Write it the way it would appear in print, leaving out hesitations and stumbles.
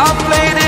I played it.